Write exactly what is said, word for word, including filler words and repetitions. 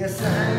Yes, sir.